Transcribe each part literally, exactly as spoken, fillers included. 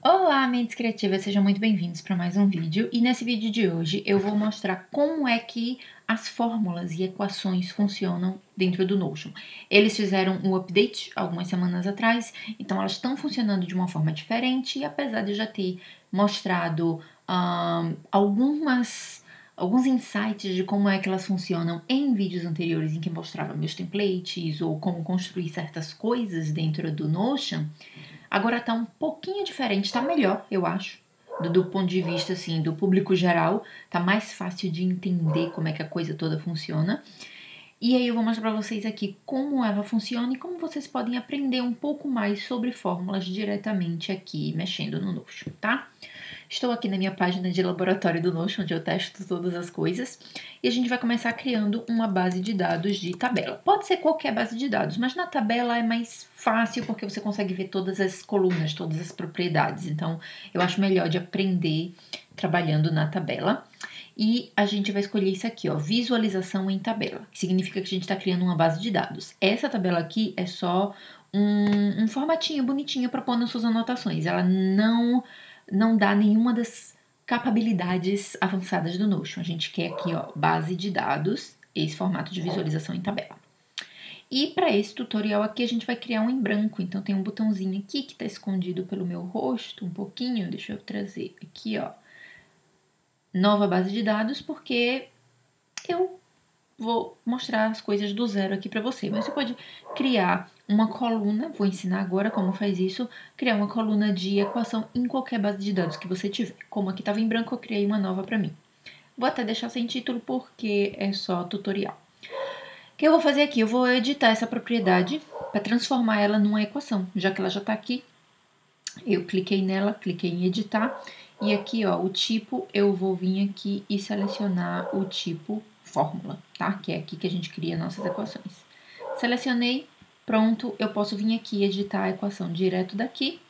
Olá, mentes criativas, sejam muito bem-vindos para mais um vídeo. E nesse vídeo de hoje eu vou mostrar como é que as fórmulas e equações funcionam dentro do Notion. Eles fizeram um update algumas semanas atrás, então elas estão funcionando de uma forma diferente, e apesar de eu já ter mostrado hum, algumas, alguns insights de como é que elas funcionam em vídeos anteriores em que eu mostrava meus templates ou como construir certas coisas dentro do Notion, agora tá um pouquinho diferente, tá melhor, eu acho, do, do ponto de vista, assim, do público geral. Tá mais fácil de entender como é que a coisa toda funciona. E aí eu vou mostrar pra vocês aqui como ela funciona e como vocês podem aprender um pouco mais sobre fórmulas diretamente aqui, mexendo no Notion, tá? Estou aqui na minha página de laboratório do Notion, onde eu testo todas as coisas. E a gente vai começar criando uma base de dados de tabela. Pode ser qualquer base de dados, mas na tabela é mais fácil porque você consegue ver todas as colunas, todas as propriedades. Então, eu acho melhor de aprender trabalhando na tabela. E a gente vai escolher isso aqui, ó, visualização em tabela, que significa que a gente está criando uma base de dados. Essa tabela aqui é só um, um formatinho bonitinho para pôr nas suas anotações. Ela não... não dá nenhuma das capacidades avançadas do Notion. A gente quer aqui, ó, base de dados, esse formato de visualização em tabela. E para esse tutorial aqui, a gente vai criar um em branco. Então, tem um botãozinho aqui que está escondido pelo meu rosto um pouquinho. Deixa eu trazer aqui, ó. Nova base de dados, porque eu vou mostrar as coisas do zero aqui para você. Mas você pode criar uma coluna, vou ensinar agora como faz isso, criar uma coluna de equação em qualquer base de dados que você tiver. Como aqui estava em branco, eu criei uma nova para mim. Vou até deixar sem título porque é só tutorial. O que eu vou fazer aqui? Eu vou editar essa propriedade para transformar ela numa equação. Já que ela já está aqui, eu cliquei nela, cliquei em editar. E aqui, ó, o tipo, eu vou vir aqui e selecionar o tipo fórmula, tá? Que é aqui que a gente cria nossas equações. Selecionei. Pronto, eu posso vir aqui editar a equação direto daqui,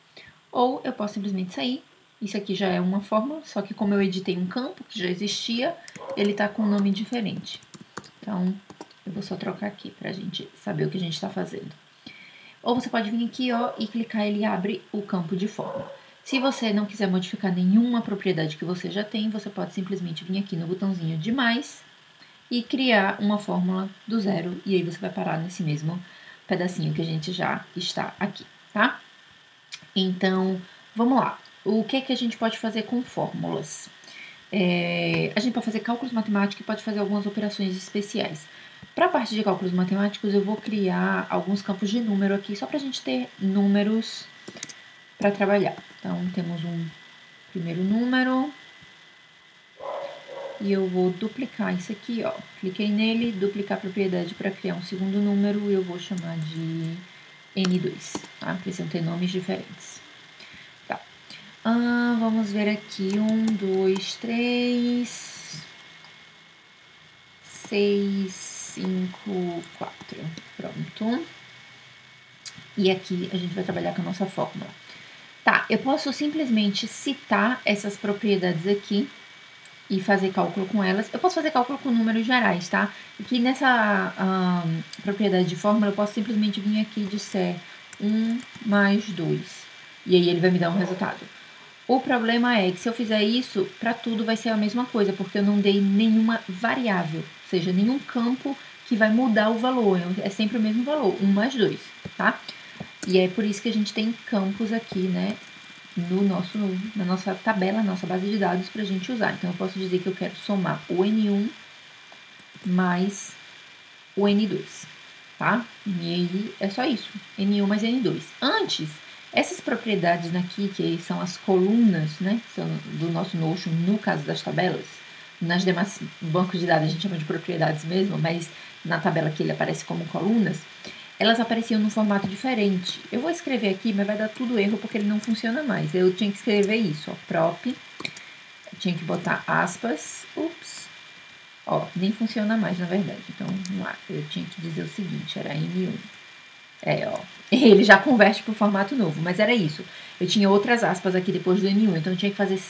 ou eu posso simplesmente sair. Isso aqui já é uma fórmula, só que como eu editei um campo que já existia, ele tá com um nome diferente. Então, eu vou só trocar aqui pra gente saber o que a gente tá fazendo. Ou você pode vir aqui, ó, e clicar, ele abre o campo de fórmula. Se você não quiser modificar nenhuma propriedade que você já tem, você pode simplesmente vir aqui no botãozinho de mais e criar uma fórmula do zero, e aí você vai parar nesse mesmo pedacinho que a gente já está aqui, tá? Então, vamos lá. O que é que a gente pode fazer com fórmulas? É, a gente pode fazer cálculos matemáticos e pode fazer algumas operações especiais. Para a parte de cálculos matemáticos, eu vou criar alguns campos de número aqui, só para a gente ter números para trabalhar. Então, temos um primeiro número. E eu vou duplicar isso aqui, ó. Cliquei nele, duplicar a propriedade para criar um segundo número e eu vou chamar de N dois, tá? Precisam ter nomes diferentes. Tá. Ah, vamos ver aqui. um, dois, três, seis, cinco, quatro. Pronto. E aqui a gente vai trabalhar com a nossa fórmula. Tá, eu posso simplesmente citar essas propriedades aqui e fazer cálculo com elas. Eu posso fazer cálculo com números gerais, tá? Aqui nessa hum, propriedade de fórmula, eu posso simplesmente vir aqui e disser um mais dois. E aí ele vai me dar um resultado. O problema é que se eu fizer isso, para tudo vai ser a mesma coisa, porque eu não dei nenhuma variável, ou seja, nenhum campo que vai mudar o valor. É sempre o mesmo valor, um mais dois, tá? E é por isso que a gente tem campos aqui, né? No nosso, na nossa tabela, nossa base de dados, para a gente usar. Então, eu posso dizer que eu quero somar o N um mais o N dois, tá? E aí, é só isso, N um mais N dois. Antes, essas propriedades aqui, que são as colunas, né, são do nosso Notion, no caso das tabelas, nas demais bancos de dados a gente chama de propriedades mesmo, mas na tabela aqui ele aparece como colunas, elas apareciam num formato diferente. Eu vou escrever aqui, mas vai dar tudo erro porque ele não funciona mais. Eu tinha que escrever isso, ó, prop, tinha que botar aspas, ups, ó, nem funciona mais, na verdade. Então, vamos lá, eu tinha que dizer o seguinte, era N um. É, ó, ele já converte para o formato novo, mas era isso. Eu tinha outras aspas aqui depois do N um, então eu tinha que fazer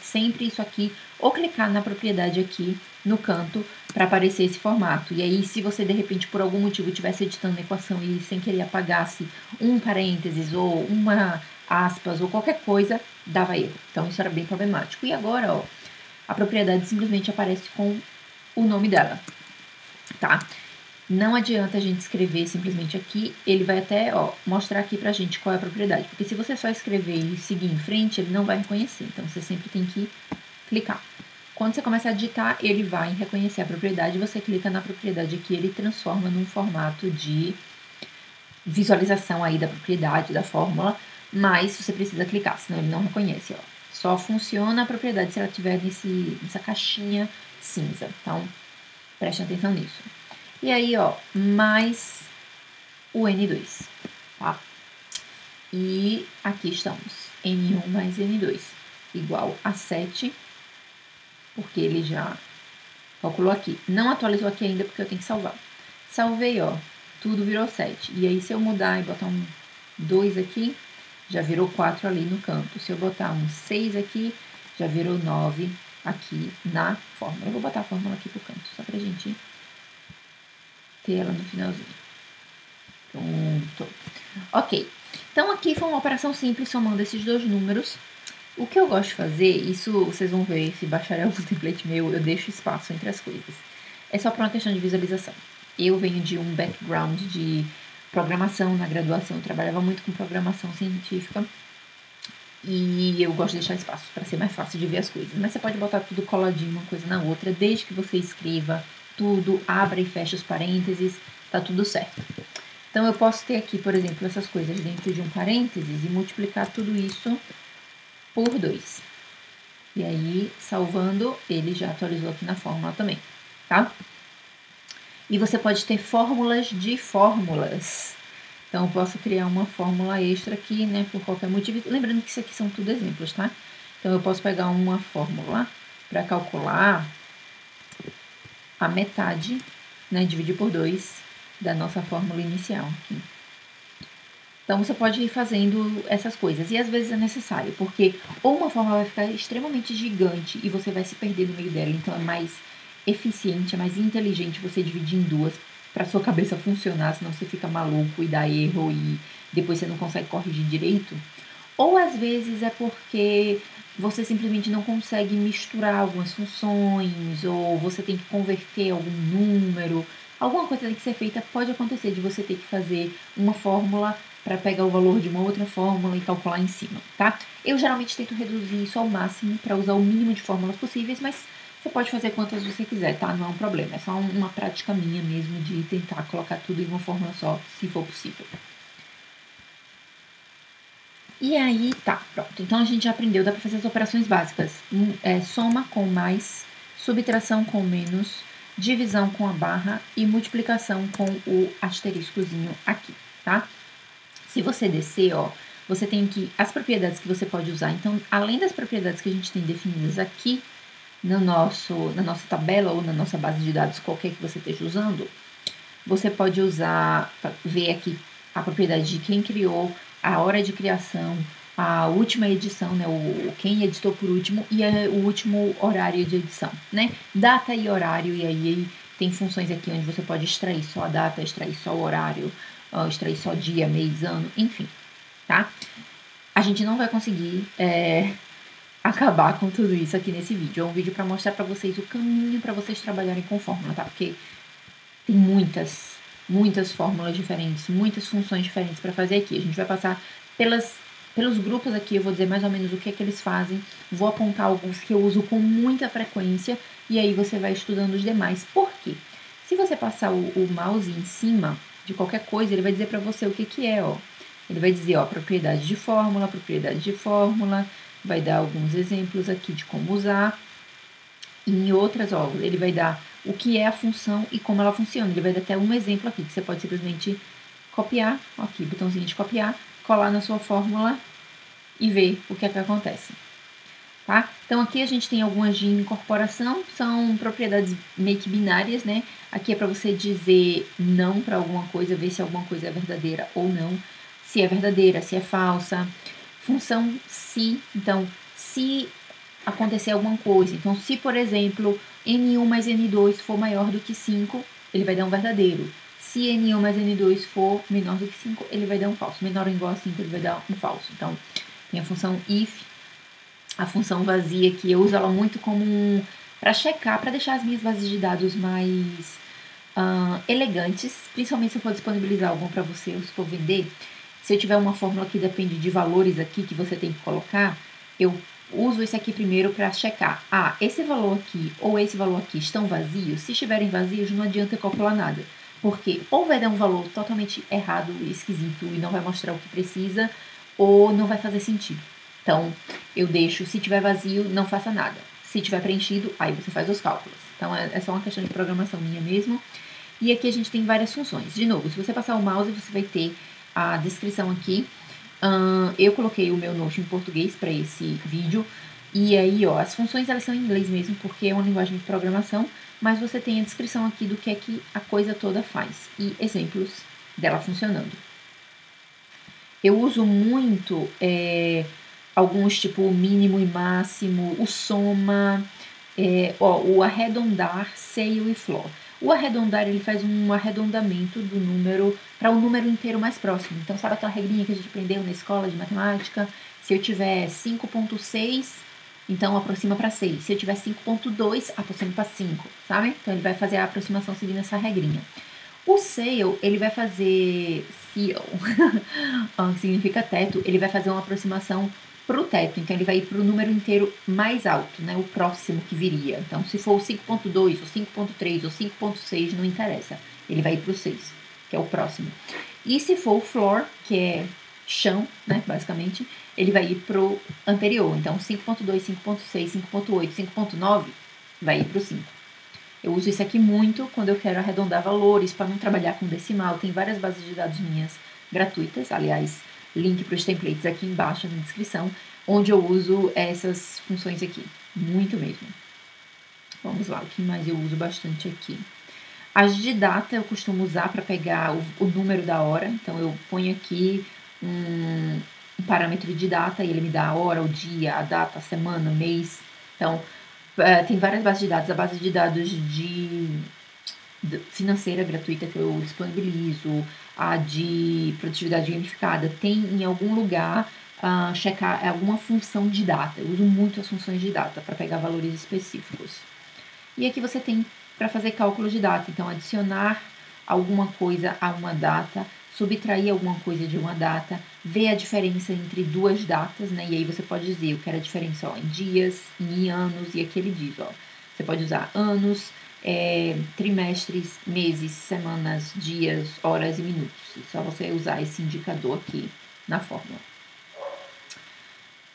sempre isso aqui, ou clicar na propriedade aqui no canto, para aparecer esse formato. E aí, se você, de repente, por algum motivo, estivesse editando a equação e, sem querer, apagasse um parênteses ou uma aspas ou qualquer coisa, dava erro. Então isso era bem problemático. E agora, ó, a propriedade simplesmente aparece com o nome dela, tá? Não adianta a gente escrever simplesmente aqui, ele vai até, ó, mostrar aqui pra gente qual é a propriedade. Porque se você só escrever e seguir em frente, ele não vai reconhecer. Então você sempre tem que clicar. Quando você começar a digitar, ele vai reconhecer a propriedade, você clica na propriedade aqui, ele transforma num formato de visualização aí da propriedade, da fórmula, mas você precisa clicar, senão ele não reconhece, ó. Só funciona a propriedade se ela tiver nesse, nessa caixinha cinza. Então, preste atenção nisso. E aí, ó, mais o N dois, tá? E aqui estamos, N um mais N dois, igual a sete, porque ele já calculou aqui. Não atualizou aqui ainda, porque eu tenho que salvar. Salvei, ó, tudo virou sete. E aí, se eu mudar e botar um dois aqui, já virou quatro ali no canto. Se eu botar um seis aqui, já virou nove aqui na fórmula. Eu vou botar a fórmula aqui pro canto, só pra gente ter ela no finalzinho. Pronto. Ok. Então, aqui foi uma operação simples, somando esses dois números. O que eu gosto de fazer, isso vocês vão ver, se baixarem algum template meu, eu deixo espaço entre as coisas. É só para uma questão de visualização. Eu venho de um background de programação na graduação, eu trabalhava muito com programação científica e eu gosto de deixar espaço para ser mais fácil de ver as coisas. Mas você pode botar tudo coladinho, uma coisa na outra, desde que você escreva tudo, abra e feche os parênteses, tá tudo certo. Então eu posso ter aqui, por exemplo, essas coisas dentro de um parênteses e multiplicar tudo isso por dois. E aí, salvando, ele já atualizou aqui na fórmula também, tá? E você pode ter fórmulas de fórmulas. Então, eu posso criar uma fórmula extra aqui, né, por qualquer motivo. Lembrando que isso aqui são tudo exemplos, tá? Então, eu posso pegar uma fórmula para calcular a metade, né, dividir por dois da nossa fórmula inicial aqui. Então, você pode ir fazendo essas coisas. E, às vezes, é necessário, porque ou uma fórmula vai ficar extremamente gigante e você vai se perder no meio dela, então é mais eficiente, é mais inteligente você dividir em duas para sua cabeça funcionar, senão você fica maluco e dá erro e depois você não consegue corrigir direito. Ou às vezes é porque você simplesmente não consegue misturar algumas funções, ou você tem que converter algum número, alguma coisa tem que ser feita, pode acontecer de você ter que fazer uma fórmula para pegar o valor de uma outra fórmula e calcular em cima, tá? Eu geralmente tento reduzir isso ao máximo para usar o mínimo de fórmulas possíveis, mas você pode fazer quantas você quiser, tá? Não é um problema, é só uma prática minha mesmo de tentar colocar tudo em uma fórmula só, se for possível. E aí, tá, pronto. Então, a gente já aprendeu, dá pra fazer as operações básicas. É, soma com mais, subtração com menos, divisão com a barra e multiplicação com o asteriscozinho aqui, tá? Se você descer, ó, você tem que as propriedades que você pode usar. Então, além das propriedades que a gente tem definidas aqui, No nosso, na nossa tabela ou na nossa base de dados, qualquer que você esteja usando, você pode usar, ver aqui a propriedade de quem criou, a hora de criação, a última edição, né, o, quem editou por último e a, o último horário de edição, né? Data e horário, e aí tem funções aqui onde você pode extrair só a data, extrair só o horário, extrair só dia, mês, ano, enfim, tá? A gente não vai conseguir... É, acabar com tudo isso aqui nesse vídeo. É um vídeo para mostrar para vocês o caminho para vocês trabalharem com fórmula, tá? Porque tem muitas, muitas fórmulas diferentes, muitas funções diferentes para fazer aqui. A gente vai passar pelas, pelos grupos aqui, eu vou dizer mais ou menos o que é que eles fazem, vou apontar alguns que eu uso com muita frequência e aí você vai estudando os demais. Por quê? Se você passar o, o mouse em cima de qualquer coisa, ele vai dizer para você o que que é, ó. Ele vai dizer, ó, propriedade de fórmula, propriedade de fórmula, vai dar alguns exemplos aqui de como usar. E em outras, ó, ele vai dar o que é a função e como ela funciona. Ele vai dar até um exemplo aqui, que você pode simplesmente copiar, ó, aqui, botãozinho de copiar, colar na sua fórmula e ver o que é que acontece, tá? Então, aqui a gente tem algumas de incorporação, são propriedades meio que binárias, né? Aqui é para você dizer não para alguma coisa, ver se alguma coisa é verdadeira ou não, se é verdadeira, se é falsa. Função se, então, se acontecer alguma coisa. Então, se, por exemplo, N um mais N dois for maior do que cinco, ele vai dar um verdadeiro. Se N um mais N dois for menor do que cinco, ele vai dar um falso. Menor ou igual a cinco, ele vai dar um falso. Então, Tem a função if, a função vazia, que eu uso ela muito como um, para checar, para deixar as minhas bases de dados mais uh, elegantes, principalmente se eu for disponibilizar algum para você, ou se for vender. Se eu tiver uma fórmula que depende de valores aqui que você tem que colocar, eu uso esse aqui primeiro para checar. Ah, esse valor aqui ou esse valor aqui estão vazios? Se estiverem vazios, não adianta calcular nada. Porque ou vai dar um valor totalmente errado, esquisito, e não vai mostrar o que precisa, ou não vai fazer sentido. Então, eu deixo, se tiver vazio, não faça nada. Se tiver preenchido, aí você faz os cálculos. Então, é só uma questão de programação minha mesmo. E aqui a gente tem várias funções. De novo, se você passar o mouse, você vai ter a descrição aqui. Uh, eu coloquei o meu Notion em português para esse vídeo. E aí, ó, as funções elas são em inglês mesmo, porque é uma linguagem de programação, mas você tem a descrição aqui do que é que a coisa toda faz e exemplos dela funcionando. Eu uso muito é, alguns tipo mínimo e máximo, o soma, é, ó, o arredondar, scale e floor. O arredondar, ele faz um arredondamento do número para o número inteiro mais próximo. Então, sabe aquela regrinha que a gente aprendeu na escola de matemática? Se eu tiver cinco ponto seis, então aproxima para seis. Se eu tiver cinco ponto dois, aproxima para cinco, sabe? Então, ele vai fazer a aproximação seguindo essa regrinha. O scale, ele vai fazer... seal, que significa teto, ele vai fazer uma aproximação para o teto. Então, ele vai ir para o número inteiro mais alto, né? O próximo que viria. Então, se for o cinco ponto dois, ou cinco ponto três, ou cinco ponto seis, não interessa. Ele vai ir para o seis, que é o próximo. E se for o floor, que é chão, né? Basicamente, ele vai ir para o anterior. Então, cinco ponto dois, cinco ponto seis, cinco ponto oito, cinco ponto nove, vai ir para o cinco. Eu uso isso aqui muito quando eu quero arredondar valores, para não trabalhar com decimal. Tem várias bases de dados minhas gratuitas, aliás... Link para os templates aqui embaixo na descrição, onde eu uso essas funções aqui, muito mesmo. Vamos lá, o que mais eu uso bastante aqui? As de data eu costumo usar para pegar o, o número da hora, então eu ponho aqui um, um parâmetro de data e ele me dá a hora, o dia, a data, a semana, o mês. Então, uh, tem várias bases de dados, a base de dados de... financeira gratuita que eu disponibilizo, a de produtividade gamificada, tem em algum lugar uh, checar alguma função de data. Eu uso muito as funções de data para pegar valores específicos. E aqui você tem para fazer cálculo de data, então adicionar alguma coisa a uma data, subtrair alguma coisa de uma data, ver a diferença entre duas datas, né? E aí você pode dizer, eu quero a diferença ó, em dias, em anos, e aqui ele diz, ó, você pode usar anos, É, trimestres, meses, semanas, dias, horas e minutos. É só você usar esse indicador aqui na fórmula.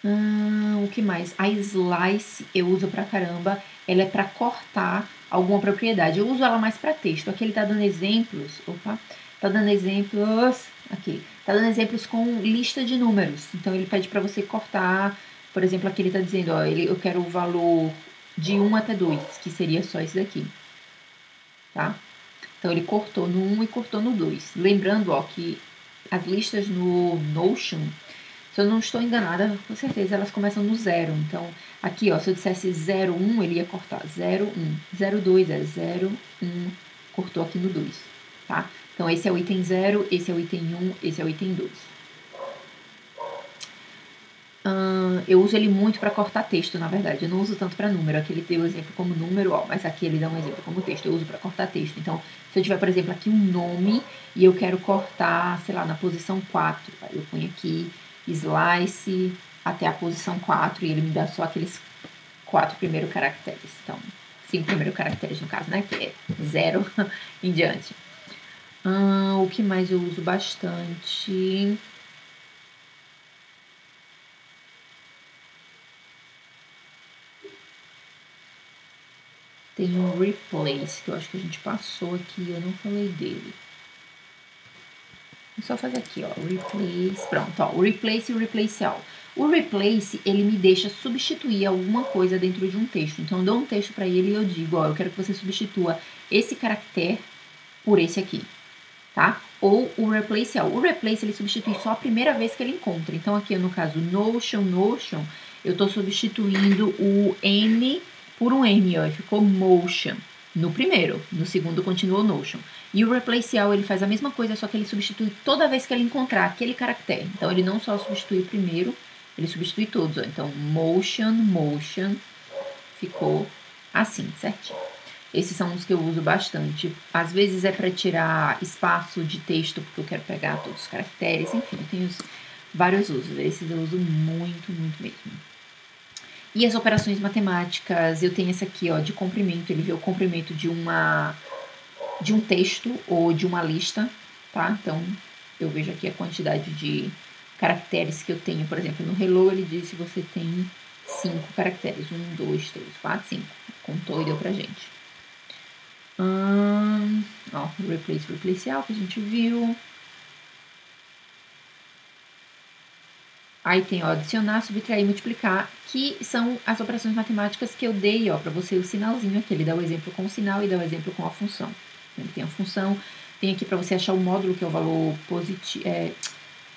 Hum, o que mais? A slice eu uso pra caramba. Ela é pra cortar alguma propriedade. Eu uso ela mais pra texto. Aqui ele tá dando exemplos. Opa! Tá dando exemplos. Aqui. Tá dando exemplos com lista de números. Então ele pede pra você cortar. Por exemplo, aqui ele tá dizendo, ó, ele, eu quero o valor de um até dois, que seria só esse daqui, tá? Então, ele cortou no um e cortou no dois. Lembrando, ó, que as listas no Notion, se eu não estou enganada, com certeza elas começam no zero. Então, aqui, ó, se eu dissesse zero um, ele ia cortar zero um. zero dois é zero um, cortou aqui no dois, tá? Então, esse é o item zero, esse é o item um, esse é o item dois. Uh, eu uso ele muito para cortar texto, na verdade. Eu não uso tanto para número. Aqui ele deu um exemplo como número, ó, mas aqui ele dá um exemplo como texto. Eu uso para cortar texto. Então, se eu tiver, por exemplo, aqui um nome e eu quero cortar, sei lá, na posição quatro, aí eu ponho aqui slice até a posição quatro e ele me dá só aqueles quatro primeiros caracteres. Então, cinco primeiros caracteres no caso, né? Que é zero em diante. Uh, o que mais eu uso bastante... Tem um replace, que eu acho que a gente passou aqui, eu não falei dele. Vou só fazer aqui, ó, replace, pronto, ó, replace e replace all. O replace, ele me deixa substituir alguma coisa dentro de um texto. Então, eu dou um texto pra ele e eu digo, ó, eu quero que você substitua esse caractere por esse aqui, tá? Ou o replace all. O replace, ele substitui só a primeira vez que ele encontra. Então, aqui, no caso, Notion, Notion, eu tô substituindo o N... por um M, ó, e ficou Motion no primeiro, no segundo continuou Notion. E o Replace All, ele faz a mesma coisa, só que ele substitui toda vez que ele encontrar aquele caractere. Então, ele não só substitui o primeiro, Ele substitui todos, ó. Então, motion, motion, ficou assim, certinho. Esses são os que eu uso bastante. Às vezes é para tirar espaço de texto, porque eu quero pegar todos os caracteres, enfim, eu tenho vários usos. Esses eu uso muito, muito mesmo. E as operações matemáticas, eu tenho essa aqui, ó, de comprimento. Ele vê o comprimento de uma, de um texto ou de uma lista, tá? Então, eu vejo aqui a quantidade de caracteres que eu tenho. Por exemplo, no hello ele diz se você tem cinco caracteres. Um, dois, três, quatro, cinco. Contou e deu pra gente. Hum, ó, replace, replaceal que a gente viu. Aí tem, ó, adicionar, subtrair, multiplicar, que são as operações matemáticas que eu dei, ó, pra você o sinalzinho aqui. Ele dá o exemplo com o sinal e dá o exemplo com a função. Então, tem a função, tem aqui pra você achar o módulo, que é o valor positivo. É,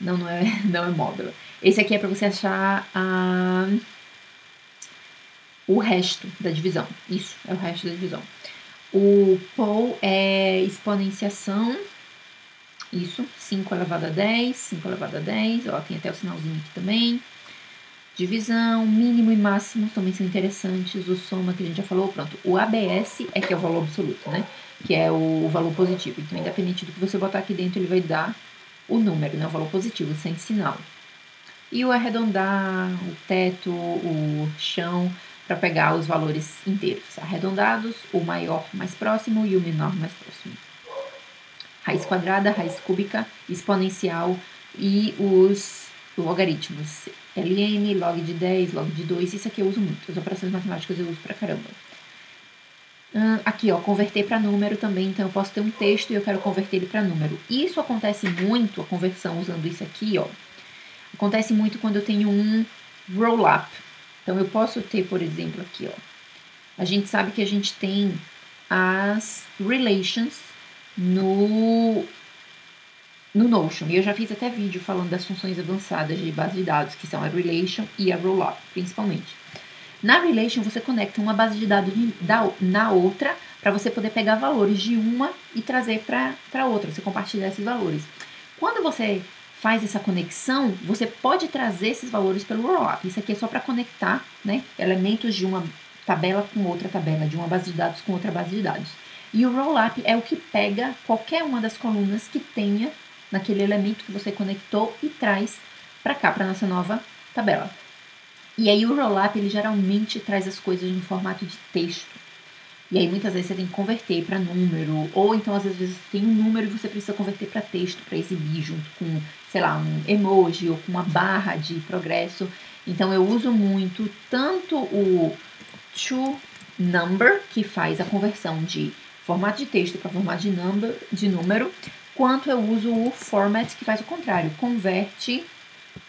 não, não é, não é módulo. Esse aqui é pra você achar a, o resto da divisão. Isso, é o resto da divisão. O pou é exponenciação. Isso, cinco elevado a dez, cinco elevado a dez, ó, tem até o sinalzinho aqui também. Divisão, mínimo e máximo também são interessantes, o soma que a gente já falou, pronto. O A B S é que é o valor absoluto, né, que é o valor positivo. Então, independente do que você botar aqui dentro, ele vai dar o número, né, o valor positivo, sem sinal. E o arredondar, o teto, o chão, para pegar os valores inteiros arredondados, o maior mais próximo e o menor mais próximo. Raiz quadrada, raiz cúbica, exponencial e os logaritmos. Ln, log de dez, log de dois, isso aqui eu uso muito. As operações matemáticas eu uso pra caramba. Hum, aqui, ó, converter para número também. Então, eu posso ter um texto e eu quero converter ele para número. Isso acontece muito, a conversão usando isso aqui, ó. Acontece muito quando eu tenho um roll-up. Então, eu posso ter, por exemplo, aqui, ó. A gente sabe que a gente tem as relations No, no Notion, e eu já fiz até vídeo falando das funções avançadas de base de dados, que são a Relation e a Rollup, principalmente. Na Relation, você conecta uma base de dados na outra, para você poder pegar valores de uma e trazer para outra, você compartilhar esses valores. Quando você faz essa conexão, você pode trazer esses valores pelo Rollup. Isso aqui é só para conectar, né, elementos de uma tabela com outra tabela, de uma base de dados com outra base de dados. E o roll-up é o que pega qualquer uma das colunas que tenha naquele elemento que você conectou e traz para cá, para nossa nova tabela. E aí o roll-up, ele geralmente traz as coisas no formato de texto. E aí muitas vezes você tem que converter para número, ou então às vezes tem um número e você precisa converter para texto, para exibir junto com, sei lá, um emoji ou com uma barra de progresso. Então eu uso muito tanto o to number, que faz a conversão de formato de texto para formato de, number, de número, quanto eu uso o format, que faz o contrário, converte,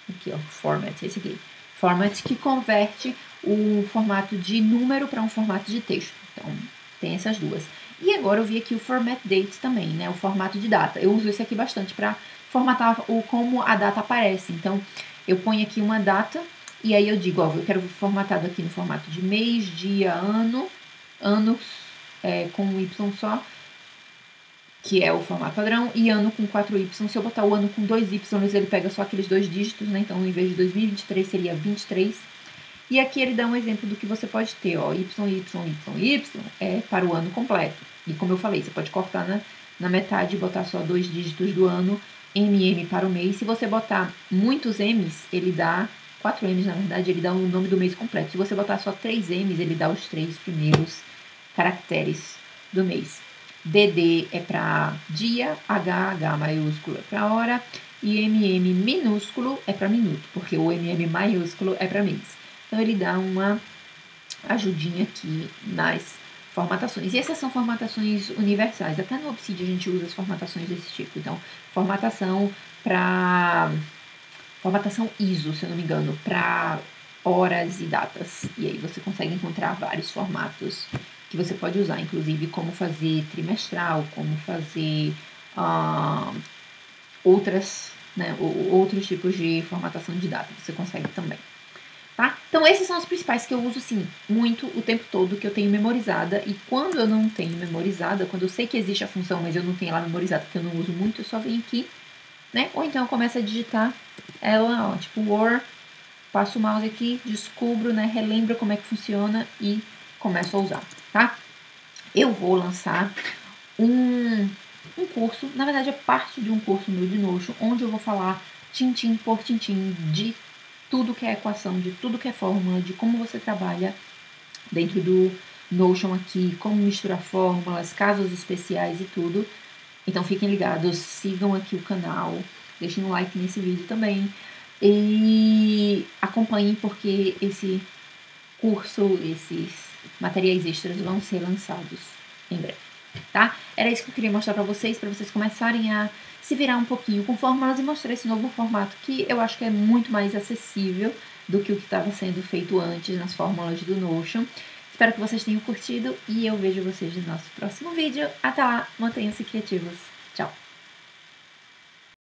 aqui ó, format, esse aqui, format que converte o formato de número para um formato de texto. Então, tem essas duas. E agora eu vi aqui o format date também, né, o formato de data. Eu uso esse aqui bastante para formatar o como a data aparece. Então, eu ponho aqui uma data, e aí eu digo, ó, eu quero formatado aqui no formato de mês, dia, ano, anos, é, com um Y só, que é o formato padrão, e ano com quatro Y. Se eu botar o ano com dois Y, ele pega só aqueles dois dígitos, né? Então, em vez de dois mil e vinte e três, seria vinte e três. E aqui ele dá um exemplo do que você pode ter, ó, Y, Y, Y, Y, é para o ano completo. E como eu falei, você pode cortar na, na metade e botar só dois dígitos do ano, M M para o mês. Se você botar muitos M's, ele dá... quatro M's, na verdade, ele dá o nome do mês completo. Se você botar só três M's, ele dá os três primeiros caracteres do mês. D D é para dia, H, H maiúsculo é para hora, e M M minúsculo é para minuto, porque o M M maiúsculo é para mês. Então, ele dá uma ajudinha aqui nas formatações. E essas são formatações universais. Até no Obsidian a gente usa as formatações desse tipo. Então, formatação para... formatação I S O, se eu não me engano, para horas e datas. E aí você consegue encontrar vários formatos que você pode usar, inclusive como fazer trimestral, como fazer ah, outras, né, outros tipos de formatação de data, você consegue também. Tá? Então, esses são os principais que eu uso, sim, muito o tempo todo, que eu tenho memorizada. E quando eu não tenho memorizada, quando eu sei que existe a função, mas eu não tenho ela memorizada, porque eu não uso muito, eu só venho aqui, né? Ou então eu começo a digitar ela, ó, tipo, war passo o mouse aqui, descubro, né, relembro como é que funciona e começo a usar, tá? Eu vou lançar um, um curso, na verdade é parte de um curso meu de Notion, onde eu vou falar tintim por tintim de tudo que é equação, de tudo que é fórmula, de como você trabalha dentro do Notion aqui, como misturar fórmulas, casos especiais e tudo. Então fiquem ligados, sigam aqui o canal, deixem um like nesse vídeo também e acompanhem, porque esse curso, esses materiais extras vão ser lançados em breve, tá? Era isso que eu queria mostrar pra vocês, pra vocês começarem a se virar um pouquinho com fórmulas e mostrar esse novo formato que eu acho que é muito mais acessível do que o que estava sendo feito antes nas fórmulas do Notion. Espero que vocês tenham curtido e eu vejo vocês no nosso próximo vídeo. Até lá, mantenham-se criativos. Tchau!